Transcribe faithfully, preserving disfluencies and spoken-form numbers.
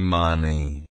money,